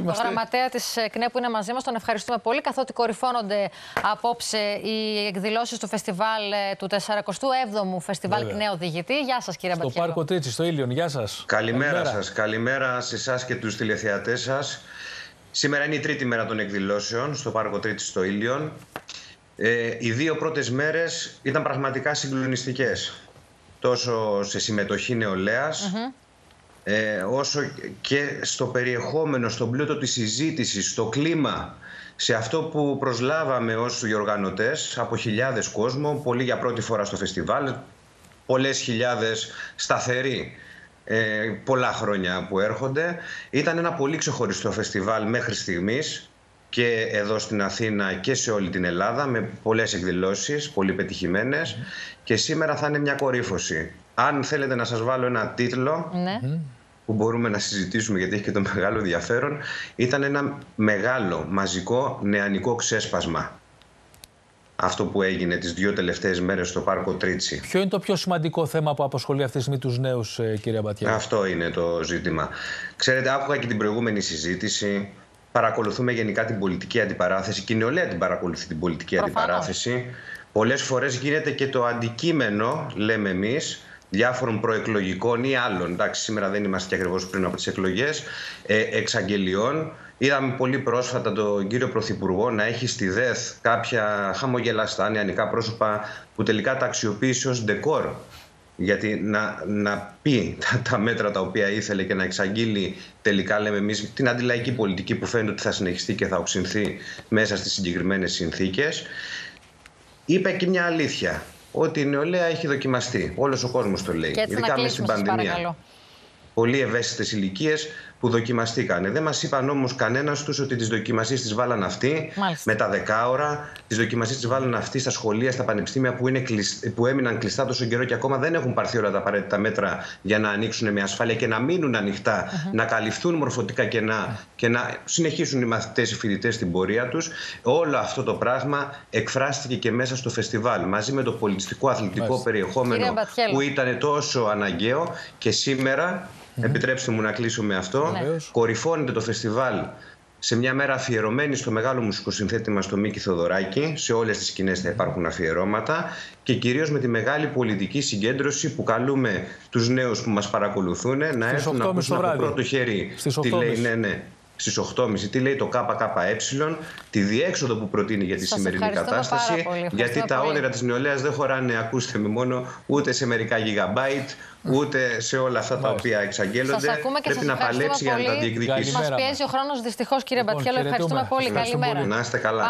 Είμαστε... Το γραμματέα της ΚΝΕ που είναι μαζί μας, τον ευχαριστούμε πολύ, καθότι κορυφώνονται απόψε οι εκδηλώσεις του φεστιβάλ του 47ου Φεστιβάλ ΚΝΕ Οδηγητή. Γεια σας, κύριε Μπατσίδρο. Στο πάρκο Τρίτση, στο Ίλιον. Γεια σας. Καλημέρα σας. Καλημέρα σε εσάς και τους τηλεθεατές σας. Σήμερα είναι η τρίτη μέρα των εκδηλώσεων στο πάρκο Τρίτση, στο Ίλιον. Οι δύο πρώτες μέρες ήταν πραγματικά συγκλονιστικές. Τόσο σε συμμετοχή νεολαίας, όσο και στο περιεχόμενο, στον πλούτο της συζήτησης, στο κλίμα, σε αυτό που προσλάβαμε ως διοργανωτές από χιλιάδες κόσμο, πολλοί για πρώτη φορά στο φεστιβάλ, πολλές χιλιάδες σταθεροί, πολλά χρόνια που έρχονται. Ήταν ένα πολύ ξεχωριστό φεστιβάλ μέχρι στιγμής και εδώ στην Αθήνα και σε όλη την Ελλάδα, με πολλές εκδηλώσεις, πολύ πετυχημένες, και σήμερα θα είναι μια κορύφωση. Αν θέλετε να σας βάλω ένα τίτλο που μπορούμε να συζητήσουμε, γιατί έχει και το μεγάλο ενδιαφέρον, ήταν ένα μεγάλο μαζικό νεανικό ξέσπασμα. Αυτό που έγινε τις δύο τελευταίες μέρες στο πάρκο Τρίτση. Ποιο είναι το πιο σημαντικό θέμα που απασχολεί αυτή τη στιγμή τους νέους, κυρία Μπατιά? Αυτό είναι το ζήτημα. Ξέρετε, άκουγα και την προηγούμενη συζήτηση. Παρακολουθούμε γενικά την πολιτική αντιπαράθεση και η νεολαία την παρακολουθεί την πολιτική αντιπαράθεση. Πολλές φορές γίνεται και το αντικείμενο, λέμε εμείς, διάφορων προεκλογικών ή άλλων. Εντάξει, σήμερα δεν είμαστε και ακριβώς πριν από τις εκλογές, εξαγγελιών. Είδαμε πολύ πρόσφατα τον κύριο Πρωθυπουργό να έχει στη ΔΕΘ κάποια χαμογελαστά νεανικά πρόσωπα που τελικά τα αξιοποίησε ως ντεκόρ. Γιατί να πει τα μέτρα τα οποία ήθελε και να εξαγγείλει τελικά, λέμε εμείς, την αντιλαϊκή πολιτική που φαίνεται ότι θα συνεχιστεί και θα οξυνθεί μέσα στις συγκεκριμένες συνθήκες. Είπε και μια αλήθεια, ότι η νεολαία έχει δοκιμαστεί. Όλος ο κόσμος το λέει, ειδικά μέσα στην πανδημία. Πολύ ευαίσθητες ηλικίες που δοκιμαστήκανε. Δεν μας είπαν όμως κανένας τους ότι τις δοκιμασίες τις βάλαν αυτοί με τα δεκάωρα, τις δοκιμασίες τις βάλαν αυτοί στα σχολεία, στα πανεπιστήμια που έμειναν κλειστά τόσο καιρό και ακόμα δεν έχουν πάρθει όλα τα απαραίτητα μέτρα για να ανοίξουν με ασφάλεια και να μείνουν ανοιχτά, να καλυφθούν μορφωτικά κενά και να συνεχίσουν οι μαθητές, οι φοιτητές την πορεία τους. Όλο αυτό το πράγμα εκφράστηκε και μέσα στο φεστιβάλ, μαζί με το πολιτιστικό αθλητικό περιεχόμενο που ήταν τόσο αναγκαίο, και σήμερα. Επιτρέψτε μου να κλείσω με αυτό. Κορυφώνεται το φεστιβάλ σε μια μέρα αφιερωμένη στο μεγάλο μουσικοσυνθέτη μας, τον Μίκη Θεοδωράκη. Σε όλες τις σκηνές θα υπάρχουν αφιερώματα και κυρίως με τη μεγάλη πολιτική συγκέντρωση που καλούμε τους νέους που μας παρακολουθούν να έρθουν να ακούσουν από πρώτο χέρι. Τι λέει, στις 8.30, τι λέει το ΚΚΕ, τη διέξοδο που προτείνει για τη σημερινή κατάσταση, γιατί τα όνειρα της νεολαίας δεν χωράνε, ακούστε με, μόνο ούτε σε μερικά γιγαμπάιτ, ούτε σε όλα αυτά τα οποία εξαγγέλλονται. Πρέπει να παλέψει για να τα διεκδικήσει. Μας πιέζει ο χρόνος, δυστυχώς, κύριε Μπατιέλο. Ευχαριστούμε πολύ. Καλημέρα. Να είστε καλά.